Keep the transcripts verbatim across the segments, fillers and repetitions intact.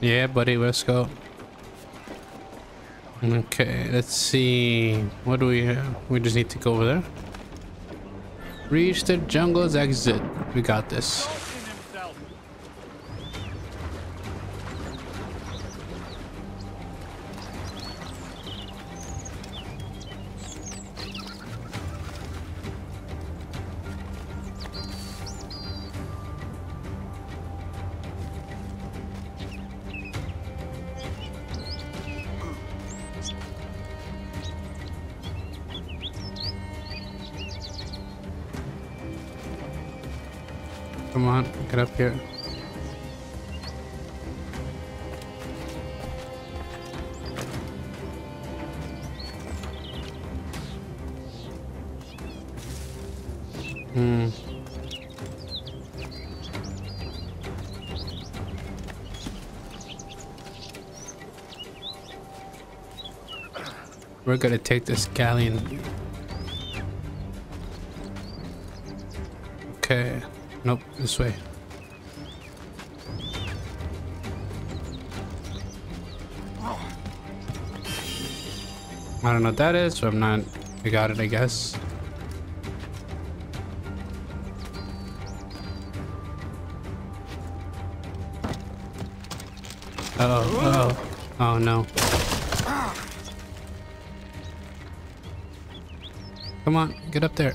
Yeah, buddy, let's go. Okay, let's see. What do we have? We just need to go over there. Reach the jungle's exit. We got this. Come on, get up here. Hmm. We're gonna take this galleon. Okay. Nope, this way. I don't know what that is, so I'm not... I got it, I guess. Uh-oh, uh-oh. Oh, no. Come on, get up there.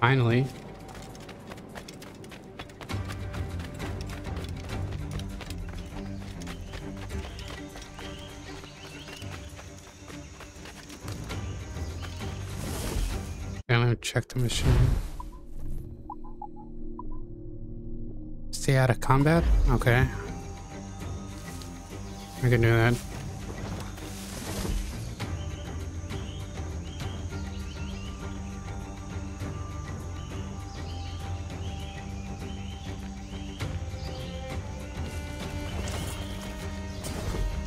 Finally. I'm gonna check the machine. Stay out of combat? Okay. I can do that.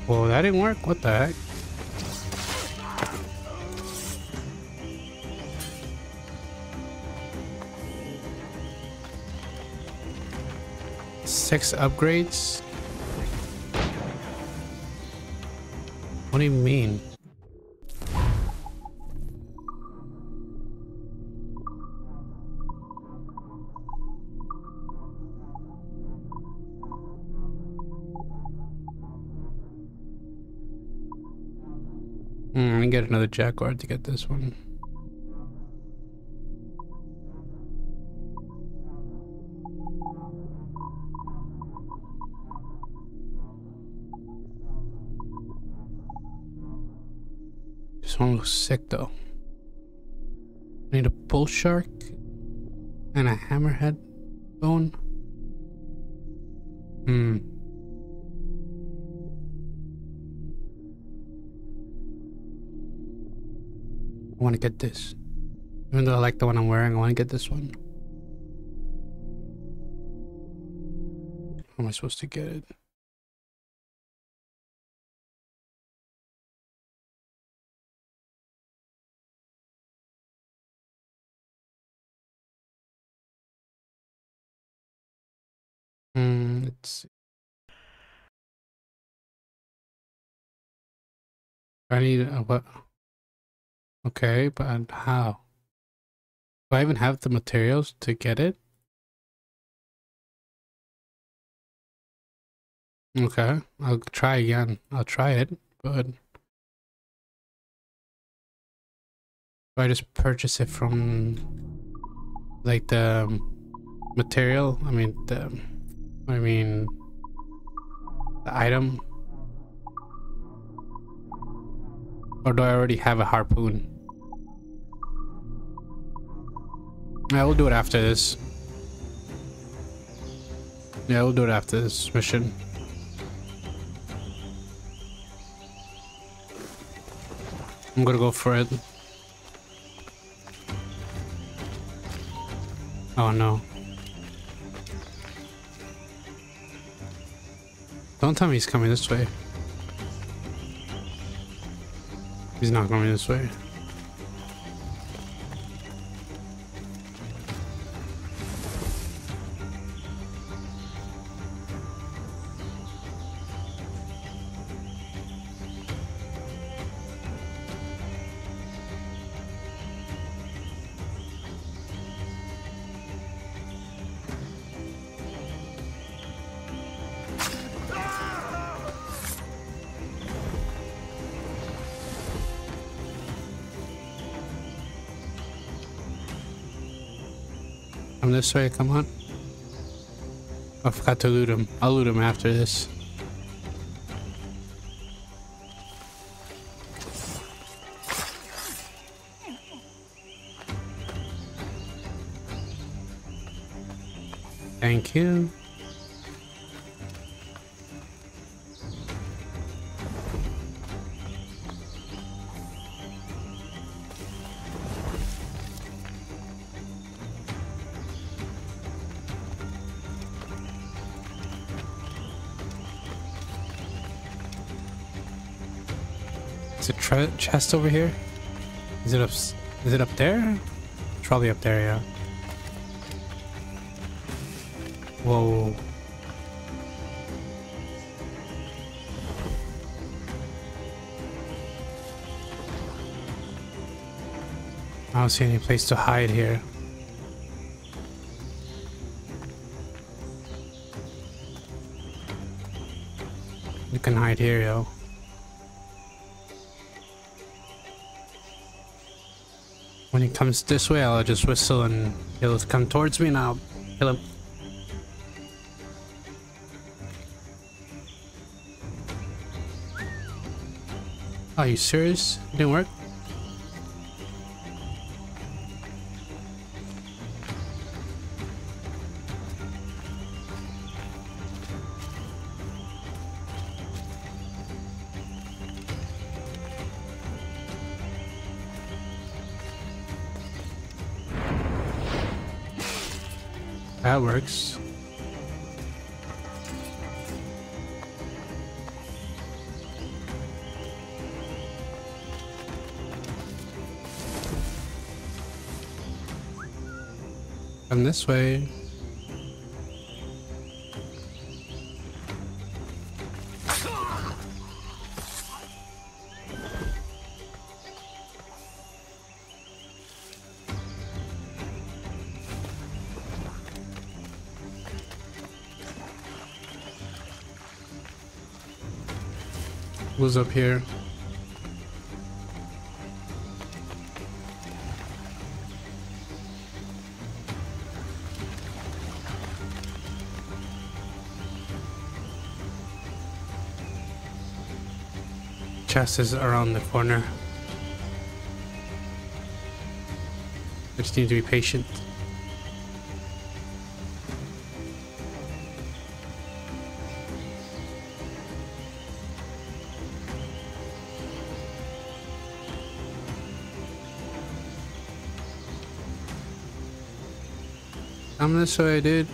Whoa, that didn't work? What the heck? Six upgrades? What do you mean? I'm gonna get another jaguar to get this one. This one looks sick though. I need a bull shark and a hammerhead bone. Hmm. I want to get this. Even though I like the one I'm wearing, I want to get this one. How am I supposed to get it? Hmm, let's see. I need a what? Okay, but how? Do I even have the materials to get it? Okay, I'll try again. I'll try it, but... do I just purchase it from... like the... material? I mean, the... I mean... the item? Or do I already have a harpoon? Yeah, we'll do it after this. Yeah, we'll do it after this mission. I'm gonna go for it. Oh no. Don't tell me he's coming this way. He's not coming this way. This way, come on. I forgot to loot him. I'll loot him after this. Thank you. Chest over here? Is it up? Is it up there? It's probably up there, yeah. Whoa. I don't see any place to hide here. You can hide here, yo. When he comes this way, I'll just whistle and he'll come towards me and I'll kill him. Are you serious? It didn't work? That works. Come this way. Who's up here? Chest is around the corner. I just need to be patient. Come this way, dude.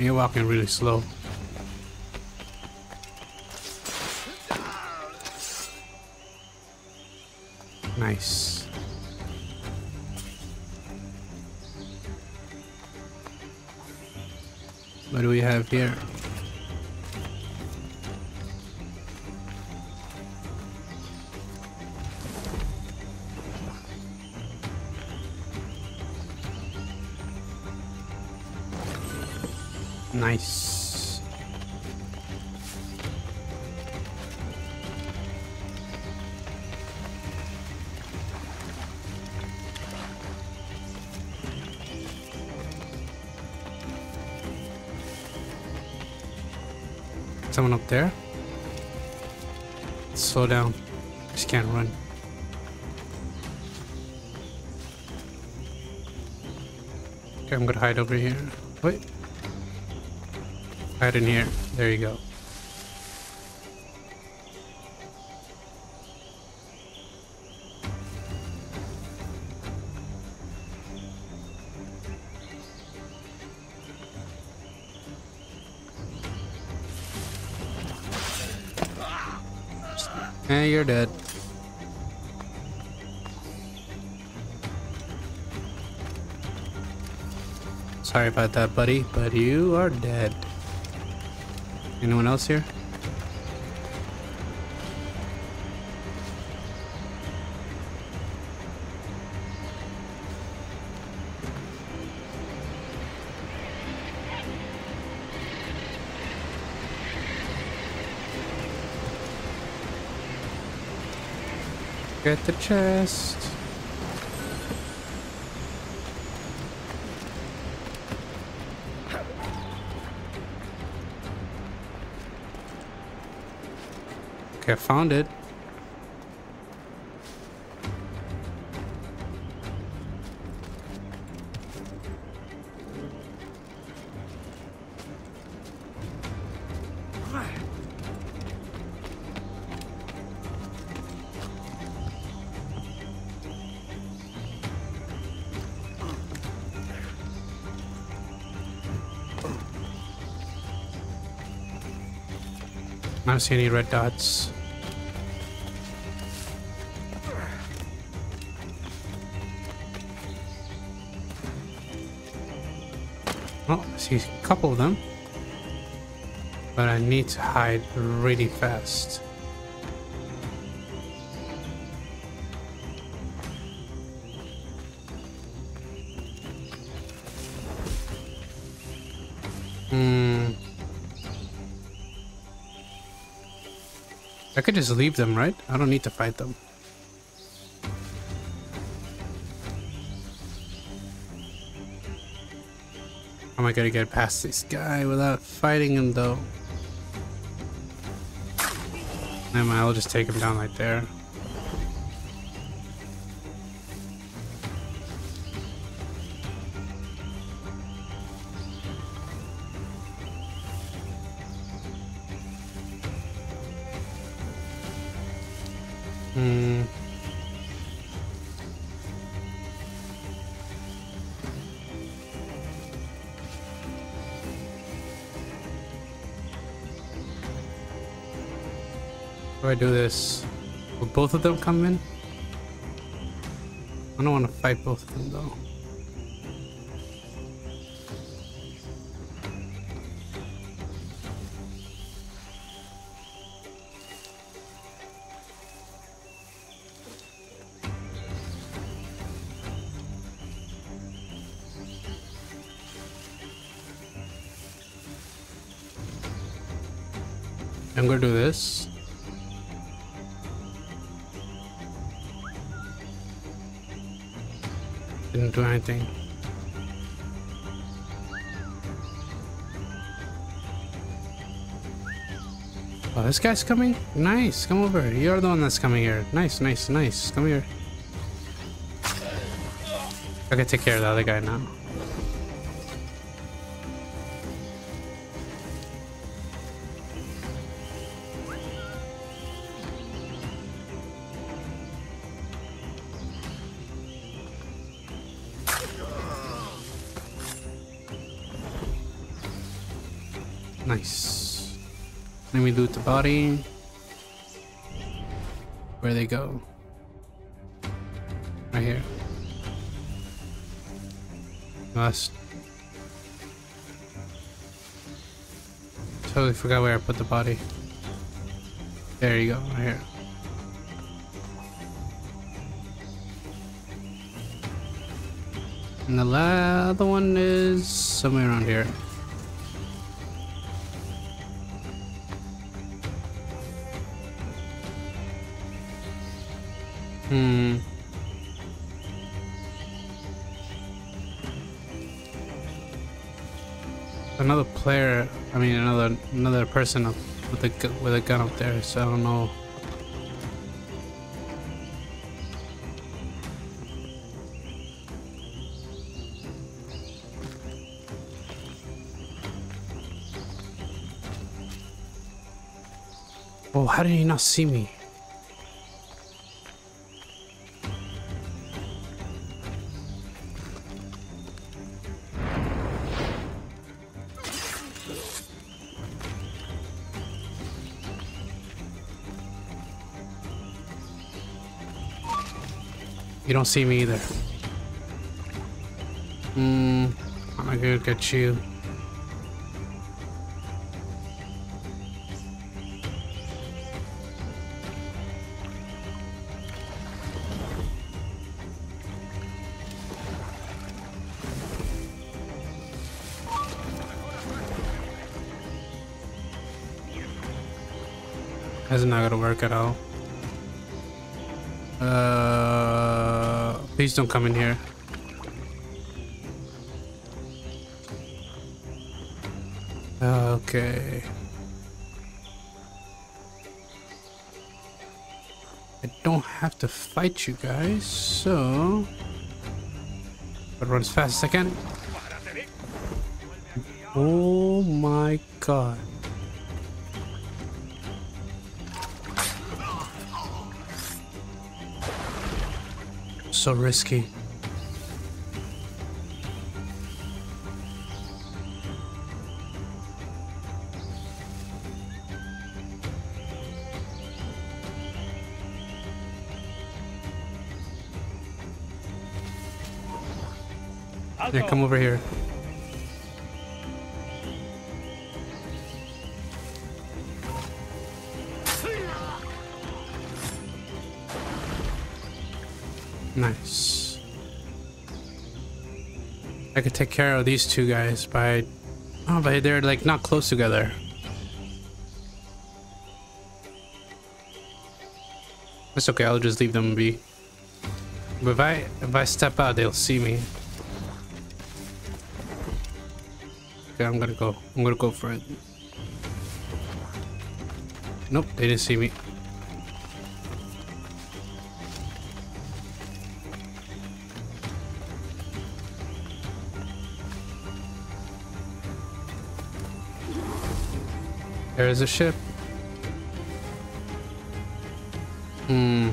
You're walking really slow. Nice. What do we have here? Nice. Someone up there? Slow down. Just can't run. Okay, I'm gonna hide over here. Wait. Right in here. There you go. And you're dead. Sorry about that, buddy, but you are dead. Anyone else here? Get the chest. Okay, I found it. I don't see any red dots. Oh, I see a couple of them. But I need to hide really fast. I could just leave them, right? I don't need to fight them. How am I gonna get past this guy without fighting him, though? Never mind, I'll just take him down right there. Hmm. How do I do this? Will both of them come in? I don't want to fight both of them though. I'm gonna do this. Didn't do anything. Oh, this guy's coming? Nice, come over. You're the one that's coming here. Nice, nice, nice. Come here. I can take care of the other guy now. Nice. Let me loot the body. Where they go? Right here. Lost. Totally forgot where I put the body. There you go, right here. And the other one is somewhere around here. Hmm. Another player, I mean another another person up with a with a gun up there, so I don't know. Oh, how did he not see me? You don't see me either. Hmm. I'm not gonna get you. That's not gonna work at all. Uh, please don't come in here. Okay. I don't have to fight you guys, so I'll run as fast as I can. Oh my god. So risky. Yeah, come over here. Nice. I could take care of these two guys by... Oh, but they're like not close together. That's okay, I'll just leave them be. But if I, if I step out, they'll see me. Okay, I'm gonna go. I'm gonna go for it. Nope, they didn't see me. There is a ship. Hmm.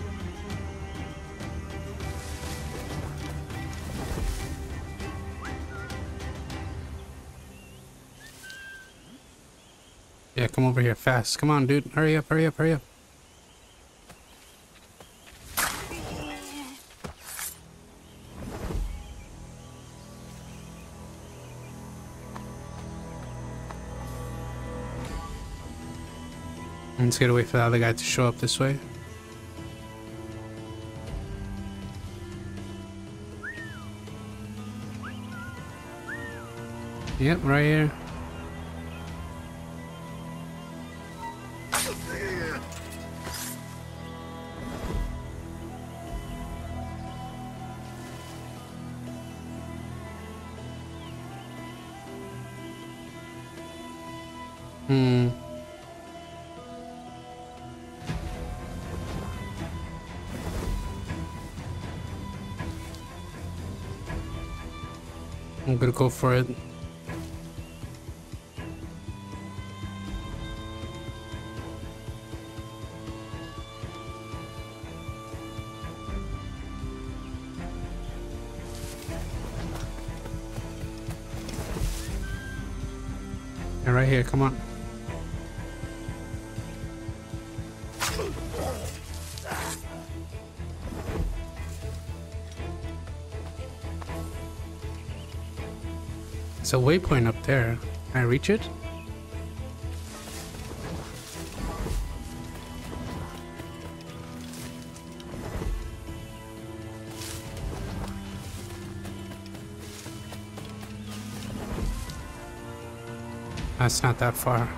Yeah, come over here fast. Come on, dude. Hurry up, hurry up, hurry up. I'm just gonna wait for the other guy to show up this way. Yep, right here. Hmm. I'm gonna go for it. And right here, come on. It's a waypoint up there. Can I reach it? That's not that far.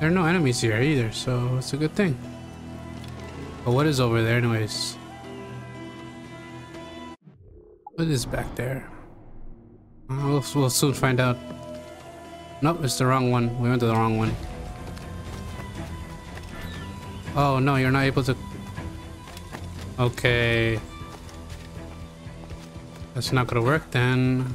There are no enemies here either, so it's a good thing. But what is over there anyways? What is back there? Uh, we'll, we'll soon find out. Nope, it's the wrong one. We went to the wrong one. Oh no, you're not able to... Okay. That's not gonna work then.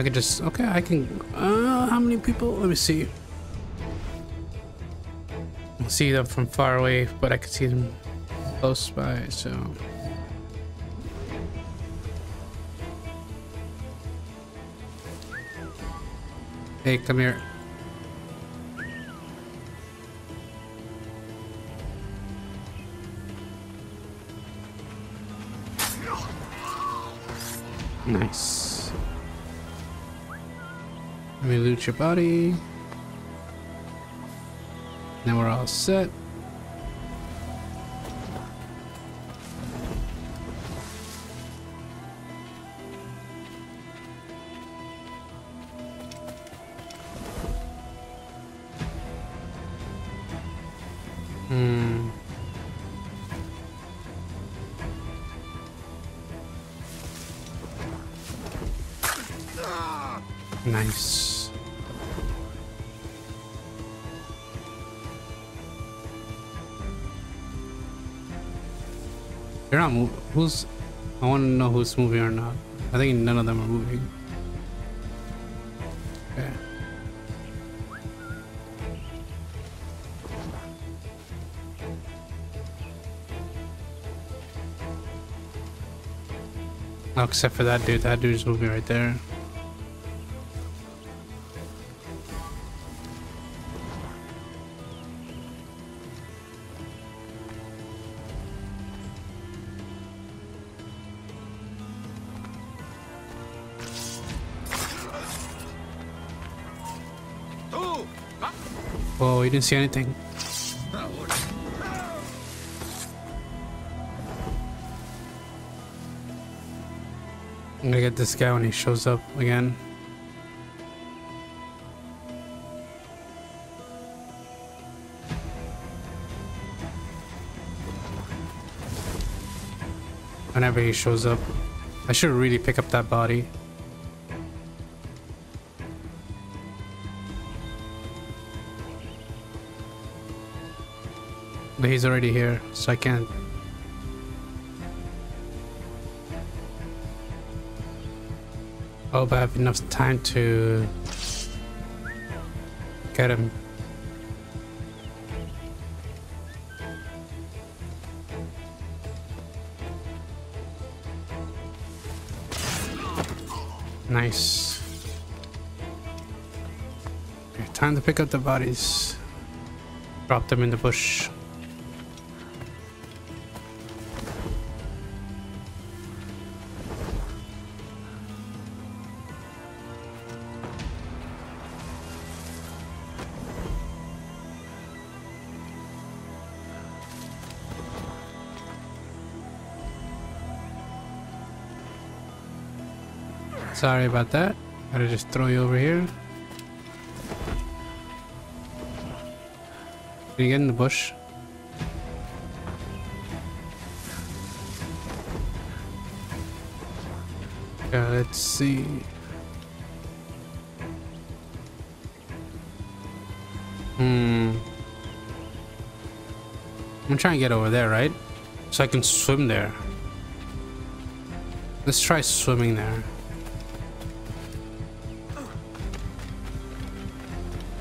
I can just, okay, I can, uh, how many people? Let me see. I can see them from far away, but I can see them close by, so. Hey, come here. Nice. Let me loot your body. Now we're all set. Hmm. Nice. They're not moving. Who's? I want to know who's moving or not. I think none of them are moving. Okay. Oh, except for that dude. That dude's moving right there. Oh, you didn't see anything. I'm gonna get this guy when he shows up again. Whenever he shows up, I should really pick up that body. But he's already here, so I can't. Oh, but I have enough time to get him. Nice. Okay, time to pick up the bodies. Drop them in the bush. Sorry about that. Gotta just throw you over here. Can you get in the bush? Okay, let's see. Hmm. I'm trying to get over there, right? So I can swim there. Let's try swimming there.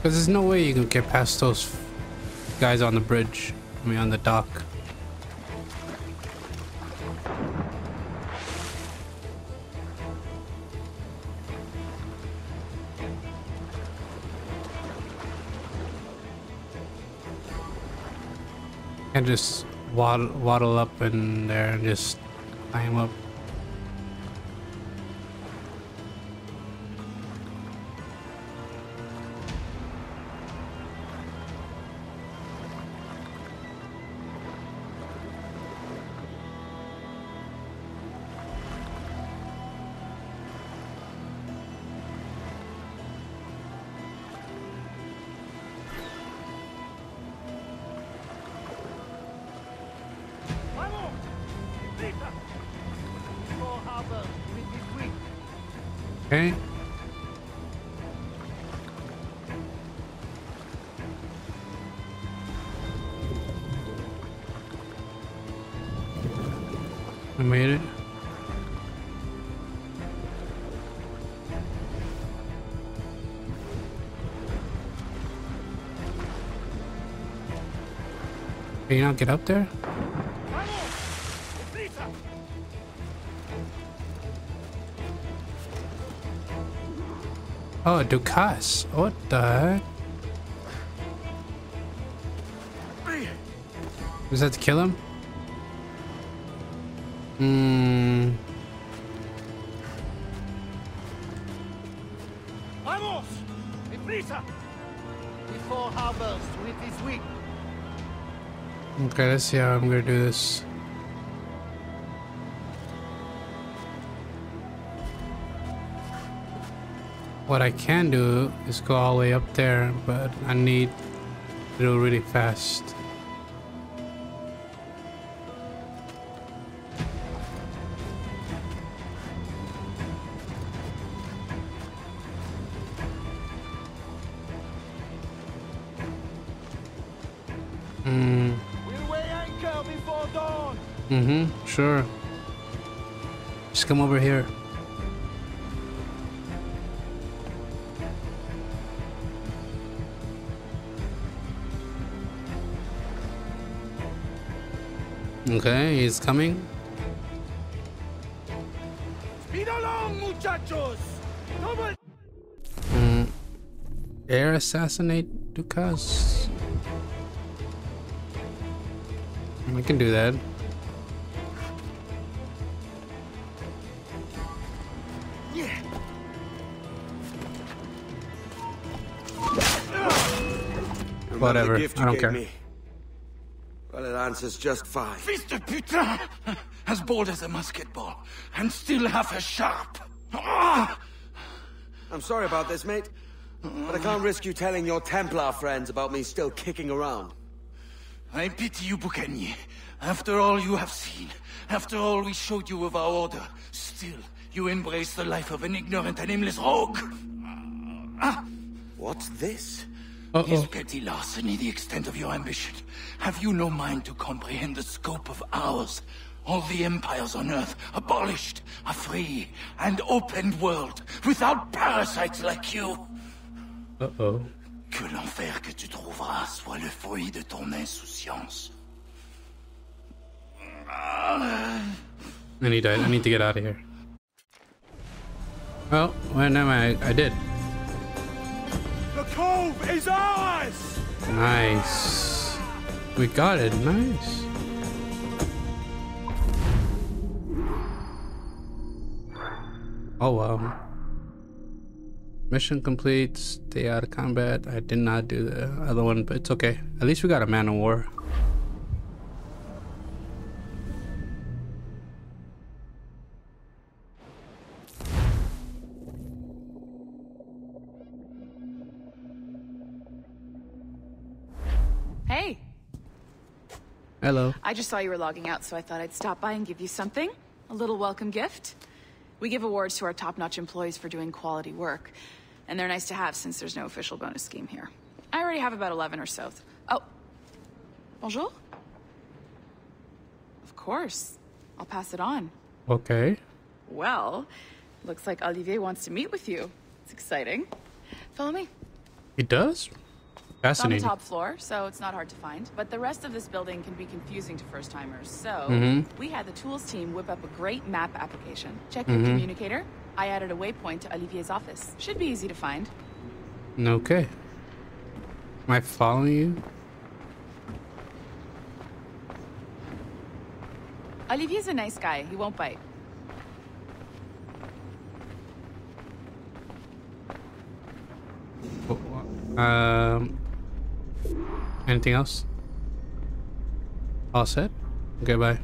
Because there's no way you can get past those guys on the bridge. I mean, on the dock. And just waddle, waddle up in there and just climb up. Okay. I made it. Can you not get up there? Oh, DuCasse. What the heck? Was that to kill him? Hmm. Vamos! Deprisa! Before harbors with his wing. Okay, let's see how I'm gonna do this. What I can do is go all the way up there, but I need to do it really fast. Mm. We'll weigh anchor before dawn. Mm-hmm, sure. Just come over here. Okay, he's coming. Speed along, muchachos. Nobody. Mm. Air assassinate DuCasse. I can do that. Yeah. Whatever. I don't care. Me. Well, it answers just fine. Fils de putain! As bold as a musket ball, and still half as sharp. I'm sorry about this, mate, but I can't risk you telling your Templar friends about me still kicking around. I pity you, Boucanier. After all you have seen, after all we showed you of our order, still you embrace the life of an ignorant and aimless rogue. Ah. What's this? Uh-oh. His petty larceny, the extent of your ambition. Have you no mind to comprehend the scope of ours? All the empires on Earth, abolished, a free and open world, without parasites like you. Uh-oh. Que l'enfer que tu trouveras soit le fruit de ton insouciance. I need to, I need to get out of here. Well, when am I? I did. The cove is ours! Nice. We got it. Nice. Oh, wow. Mission complete. Stay out of combat. I did not do the other one, but it's okay. At least we got a man of war. Hey. Hello. I just saw you were logging out, so I thought I'd stop by and give you something. A little welcome gift. We give awards to our top-notch employees for doing quality work. And they're nice to have since there's no official bonus scheme here. I already have about eleven or so. Oh. Bonjour. Of course. I'll pass it on. Okay. Well, looks like Olivier wants to meet with you. It's exciting. Follow me. He does? Fascinating. It's on the top floor, so it's not hard to find. But the rest of this building can be confusing to first-timers. So mm-hmm. we had the tools team whip up a great map application. Check your mm-hmm. communicator. I added a waypoint to Olivier's office. Should be easy to find. Okay. Am I following you? Olivier's a nice guy. He won't bite. Um... Anything else? All set? Okay, bye.